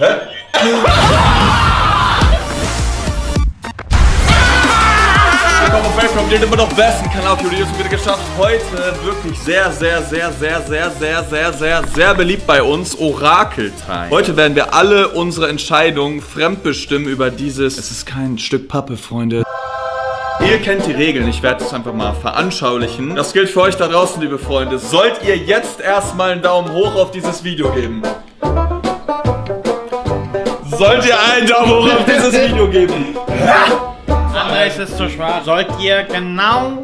Hä? Willkommen auf ApeCrimeTV, den immer noch besten Kanal für Videos, wieder geschafft. Heute wirklich sehr beliebt bei uns, Orakel-Time. Heute werden wir alle unsere Entscheidungen fremdbestimmen über dieses... Es ist kein Stück Pappe, Freunde. Ihr kennt die Regeln, ich werde es einfach mal veranschaulichen. Das gilt für euch da draußen, liebe Freunde. Sollt ihr jetzt erstmal einen Daumen hoch auf dieses Video geben? Sollt ihr einen Daumen hoch auf dieses Video geben? Andre, es ist zu schwach. Sollt ihr genau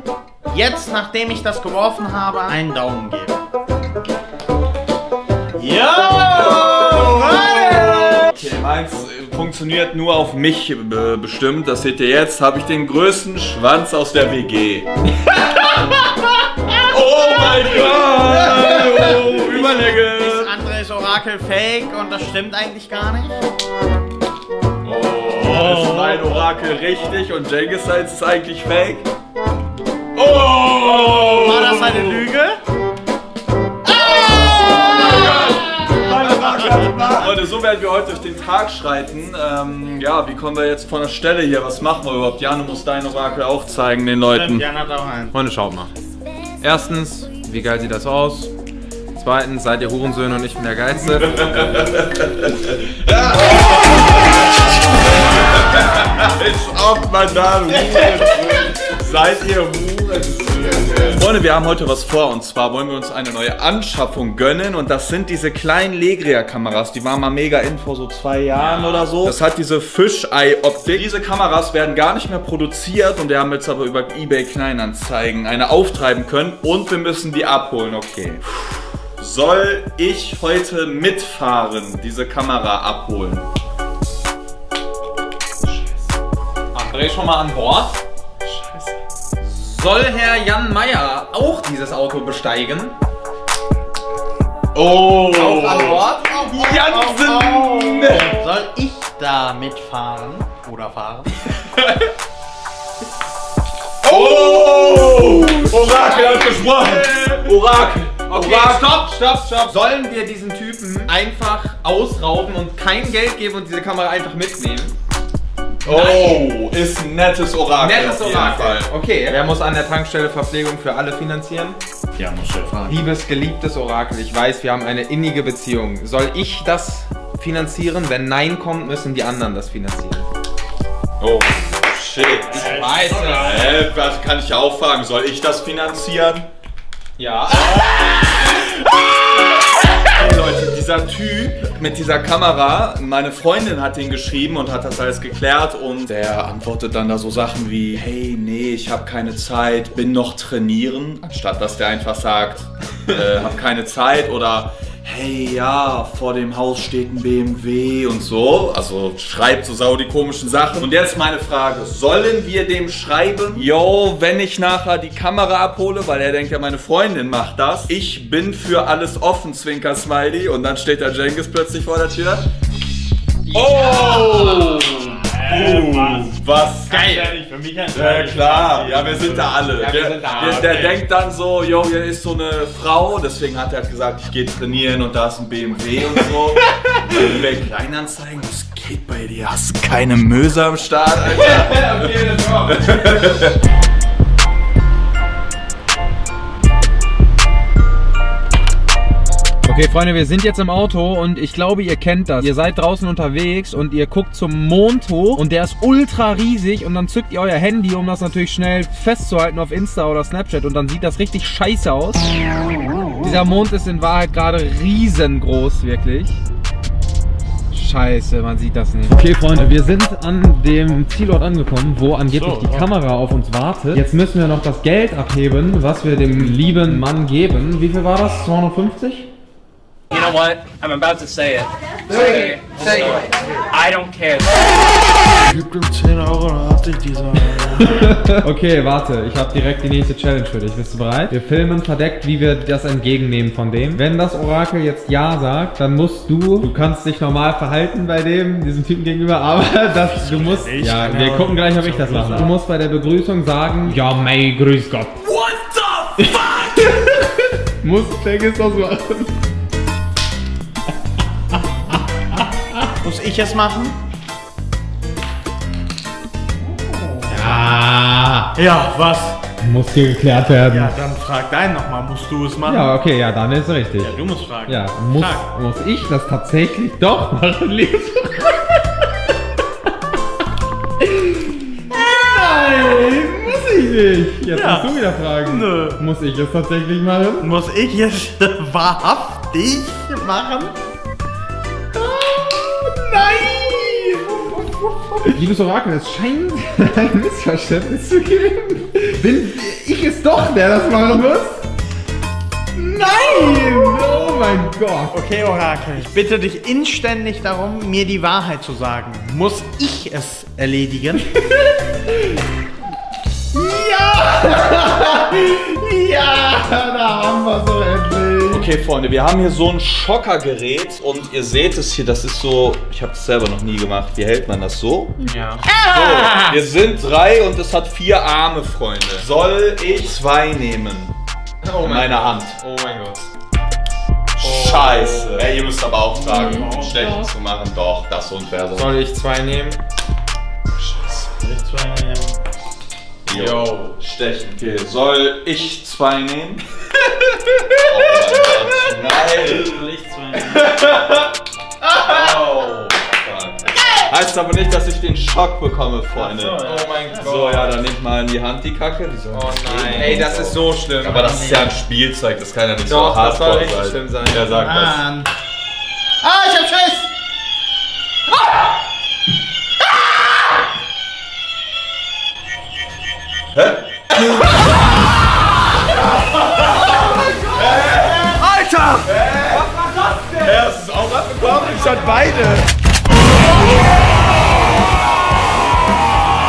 jetzt, nachdem ich das geworfen habe, einen Daumen geben? Ja! Okay, meins funktioniert nur auf mich bestimmt. Das seht ihr jetzt. Habe ich den größten Schwanz aus der WG. Oh mein Gott! Oh, Überlänge! Orakel fake und das stimmt eigentlich gar nicht. Oh, das ist mein Orakel richtig und Cengiz ist eigentlich fake. Oh! War das eine Lüge? Leute, so werden wir heute durch den Tag schreiten. Ja, wie kommen wir jetzt von der Stelle hier? Was machen wir überhaupt? Jan, du musst dein Orakel auch zeigen den Leuten. Jan hat auch einen. Freunde, schaut mal. Erstens, wie geil sieht das aus? Zweitens, seid ihr Hurensöhne und ich bin der Geilste. Ist auch mal da, seid ihr Hurensöhne. Freunde, wir haben heute was vor und zwar wollen wir uns eine neue Anschaffung gönnen und das sind diese kleinen Legria Kameras. Die waren mal mega in vor so 2 Jahren oder so. Das hat diese Fischei-Optik. Diese Kameras werden gar nicht mehr produziert und wir haben jetzt aber über eBay-Kleinanzeigen eine auftreiben können und wir müssen die abholen, okay. Soll ich heute mitfahren, diese Kamera abholen? Scheiße. Andre schon mal an Bord? Scheiße. Soll Herr Jan Meier auch dieses Auto besteigen? Oh! Auch an Bord? Jansen! Oh. Soll ich da mitfahren? Oder fahren? Oh! Orakel hat gesprochen! Orakel! Okay, stopp. Sollen wir diesen Typen einfach ausrauben und kein Geld geben und diese Kamera einfach mitnehmen? Oh, ist ein nettes Orakel. Nettes Orakel. Okay. Wer muss an der Tankstelle Verpflegung für alle finanzieren? Ja, muss schon fahren. Liebes, geliebtes Orakel, ich weiß, wir haben eine innige Beziehung. Soll ich das finanzieren? Wenn Nein kommt, müssen die anderen das finanzieren. Oh, shit. Ich weiß es. Was kann ich ja auch fragen? Soll ich das finanzieren? Ja. Hey Leute, dieser Typ mit dieser Kamera, meine Freundin hat den geschrieben und hat das alles geklärt und der antwortet dann da so Sachen wie, hey, nee, ich habe keine Zeit, bin noch trainieren, anstatt dass der einfach sagt, hab keine Zeit oder hey, ja, vor dem Haus steht ein BMW und so. Also schreibt so sau die komischen Sachen. Und jetzt meine Frage, sollen wir dem schreiben? Yo, wenn ich nachher die Kamera abhole, weil er denkt ja, meine Freundin macht das. Ich bin für alles offen, Zwinker-Smiley. Und dann steht der Cengiz plötzlich vor der Tür. Oh! Was? Geil! Für mich ja klar, ja wir sind da alle. Ja, der denkt dann so, yo, hier ist so eine Frau, deswegen hat er gesagt, ich gehe trainieren und da ist ein BMW und so. eBay-Kleinanzeigen, was geht bei dir? Hast du keine Möse am Start? Alter. Okay, das war's. Okay, Freunde, wir sind jetzt im Auto und ich glaube, ihr kennt das. Ihr seid draußen unterwegs und ihr guckt zum Mond hoch und der ist ultra riesig und dann zückt ihr euer Handy, um das natürlich schnell festzuhalten auf Insta oder Snapchat und dann sieht das richtig scheiße aus. Dieser Mond ist in Wahrheit gerade riesengroß, wirklich. Scheiße, man sieht das nicht. Okay, Freunde, wir sind an dem Zielort angekommen, wo angeblich die Kamera auf uns wartet. Jetzt müssen wir noch das Geld abheben, was wir dem lieben Mann geben. Wie viel war das? 250? You know what? I'm about to say it. Say it. I don't care. Gib ihm 10 Euro, dann hab ich diese. Okay, warte. Ich habe direkt die nächste Challenge für dich. Bist du bereit? Wir filmen verdeckt, wie wir das entgegennehmen von dem. Wenn das Orakel jetzt Ja sagt, dann musst du... Du kannst dich normal verhalten bei dem, diesem Typen gegenüber, aber das, du musst... Ja, wir gucken gleich, ob ich das mache. Du musst bei der Begrüßung sagen... Ja, mei, grüß Gott. What the fuck? Muss Cengiz das machen. Muss ich es machen? Ja. Ja, was? Muss dir geklärt werden. Ja, dann frag deinen nochmal. Musst du es machen? Ja, okay, ja, dann ist richtig. Ja, du musst fragen. Ja, muss ich das tatsächlich doch machen, liebe Nein, muss ich nicht. Jetzt ja. Musst du wieder fragen. Nö. Muss ich es tatsächlich machen? Muss ich es wahrhaftig machen? Liebes Orakel, es scheint ein Missverständnis zu geben. Bin ich es doch, der das machen muss? Nein! Oh mein Gott! Okay, Orakel, ich bitte dich inständig darum, mir die Wahrheit zu sagen. Muss ich es erledigen? Ja! Ja! Da haben wir so endlich! Okay, Freunde, wir haben hier so ein Schockergerät und ihr seht es hier, das ist so... Ich habe es selber noch nie gemacht. Wie hält man das so? Ja. So, wir sind 3 und es hat 4 Arme, Freunde. Soll ich 2 nehmen? Oh in meiner Hand. Oh mein Gott. Scheiße. Ey, ihr müsst aber auch sagen, um schlecht zu machen. Doch, das ist unfair. Soll ich 2 nehmen? Scheiße. Soll ich 2 nehmen? Yo, stechen. Okay, soll ich 2 nehmen? Oh mein Gott. Nein! Soll ich 2 nehmen? Oh, fuck. Heißt aber nicht, dass ich den Schock bekomme, Freunde. So, ja. Oh mein Gott. So, ja, dann nehmt mal in die Hand die Kacke. Die oh nein. Gehen. Ey, das ist so schlimm. Aber das ist ja ein Spielzeug, das kann ja nicht doch, so hart sein. Das soll richtig schlimm sein. Wer sagt Mann. Das? Ah, ich hab Schiss! Ah! Hä? Alter! Was war das denn? Ja, das ist auch abgekommen. Ich hatte beide.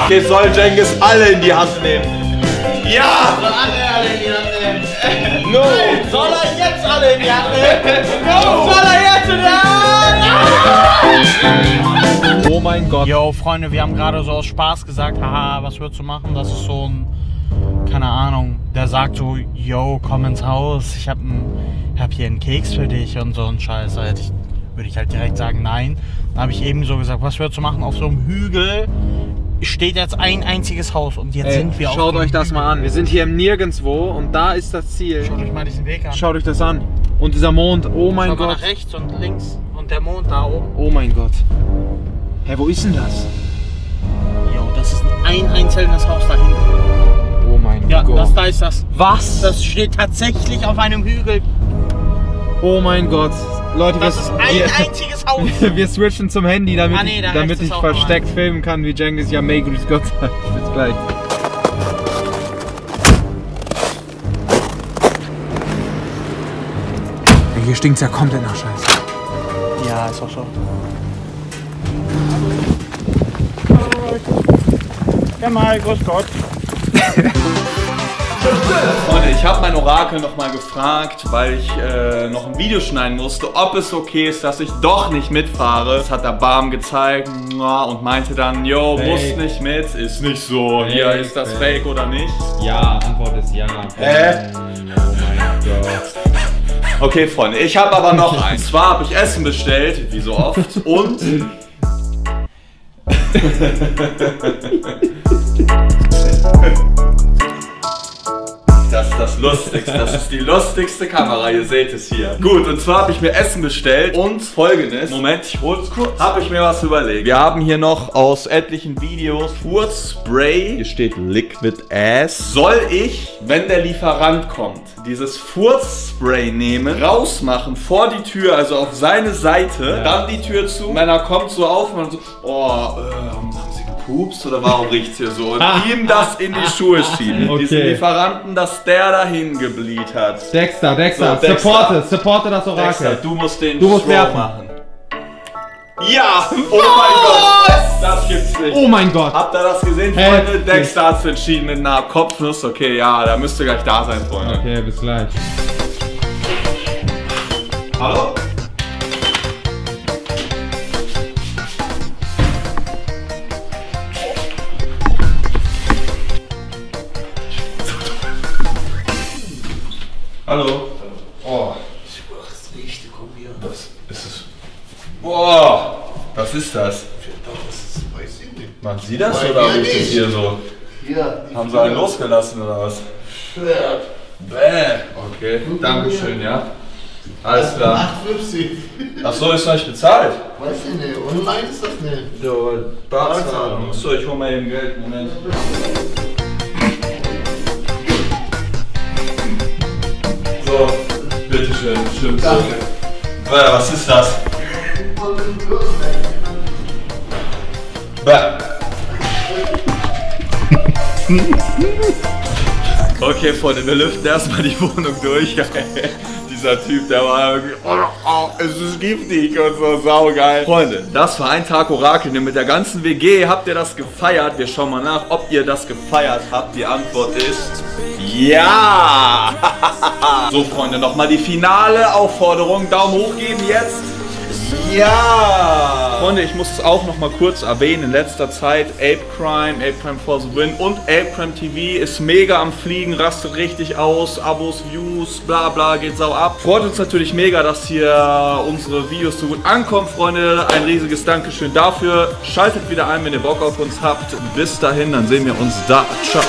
Okay, soll Cengiz alle in die Hand nehmen? Ja! Soll alle in die Hand nehmen? No! Soll jetzt alle in die Hand nehmen? No! Soll jetzt in die Hand nehmen? Oh mein Gott. Yo, Freunde, wir haben gerade so aus Spaß gesagt, haha, was würdest du machen? Das ist so ein, keine Ahnung, der sagt so, yo, komm ins Haus, ich hab hier einen Keks für dich und so ein Scheiß. Da würde ich halt direkt sagen, nein. Dann habe ich eben so gesagt, was würdest du machen? Auf so einem Hügel steht jetzt ein einziges Haus und jetzt sind wir auf dem Hügel. Schaut euch das mal an. Wir sind hier im Nirgendwo und da ist das Ziel. Schaut euch mal diesen Weg an. Schaut euch das an. Und dieser Mond, oh mein Gott. Nach rechts und links und der Mond da oben. Oh mein Gott. Hey, wo ist denn das? Jo, das ist ein einzelnes Haus da hinten. Oh mein Gott. Ja, da ist das. Was? Das steht tatsächlich auf einem Hügel. Oh mein Gott. Leute, das ist ein einziges Haus. Wir switchen zum Handy, damit ich versteckt filmen kann, wie Cengiz ja May grüß Gott sagt. Bis gleich. Hier stinkt's ja komplett nach Scheiße. Ja, ist auch so. Ja mal, grüß Gott. Freunde, ich habe mein Orakel nochmal gefragt, weil ich noch ein Video schneiden musste, ob es okay ist, dass ich doch nicht mitfahre. Das hat der Bam gezeigt und meinte dann, yo, muss nicht mit, ist nicht so. Fake, hier ist das fake oder nicht? Ja, Antwort ist ja. Oh mein Gott. Okay, Freunde, ich habe aber noch eins. Zwar habe ich Essen bestellt, wie so oft, und... Das ist das Lustigste, das ist die lustigste Kamera, ihr seht es hier. Gut, und zwar habe ich mir Essen bestellt und Folgendes, Moment, ich hol's kurz, habe ich mir was überlegt. Wir haben hier noch aus etlichen Videos Furzspray, hier steht Liquid Ass. Soll ich, wenn der Lieferant kommt, dieses Furzspray nehmen, rausmachen vor die Tür, also auf seine Seite, dann die Tür zu, und einer kommt so auf und so, oh, Pups oder warum riecht's hier so? Und ihm das in die Schuhe schieben. Okay. Diesen Lieferanten, dass der dahin gebleed hat. Dexter, supporte das Orakel. Dexter, du musst den Throw machen. Ja! Oh mein Gott! Das gibt's nicht. Oh mein Gott! Habt ihr das gesehen, Freunde? Dexter hat's entschieden mit einer Kopfnuss. Okay, ja, da müsst ihr gleich da sein, Freunde. Okay, bis gleich. Hallo? Hallo. Oh. Das riecht, komm hier. Das ist es. Boah. Was ist das? Weiß ich nicht. Machen Sie das oder riecht es hier so? Ja. Haben Sie einen losgelassen oder was? Bäh. Okay, Dankeschön, ja. Alles klar. 8,50. Achso, ist noch nicht bezahlt? Weiß ich nicht, online ist das nicht. Jawohl, Barzahlung. Achso, ich hol mal eben Geld, Moment. So, bitteschön, stimmt. Danke. Bäh, was ist das? Bäh. Okay, Freunde, wir lüften erstmal die Wohnung durch. Dieser Typ, der war irgendwie, es ist giftig und so, saugeil. Freunde, das war ein Tag Orakel mit der ganzen WG. Habt ihr das gefeiert? Wir schauen mal nach, ob ihr das gefeiert habt. Die Antwort ist ja. So, Freunde, nochmal die finale Aufforderung. Daumen hoch geben jetzt. Ja! Freunde, ich muss es auch noch mal kurz erwähnen. In letzter Zeit ApeCrime for the Win und ApeCrimeTV ist mega am Fliegen, rastet richtig aus. Abos, Views, bla bla, geht sau ab. Freut uns natürlich mega, dass hier unsere Videos so gut ankommen, Freunde. Ein riesiges Dankeschön dafür. Schaltet wieder ein, wenn ihr Bock auf uns habt. Bis dahin, dann sehen wir uns da. Ciao!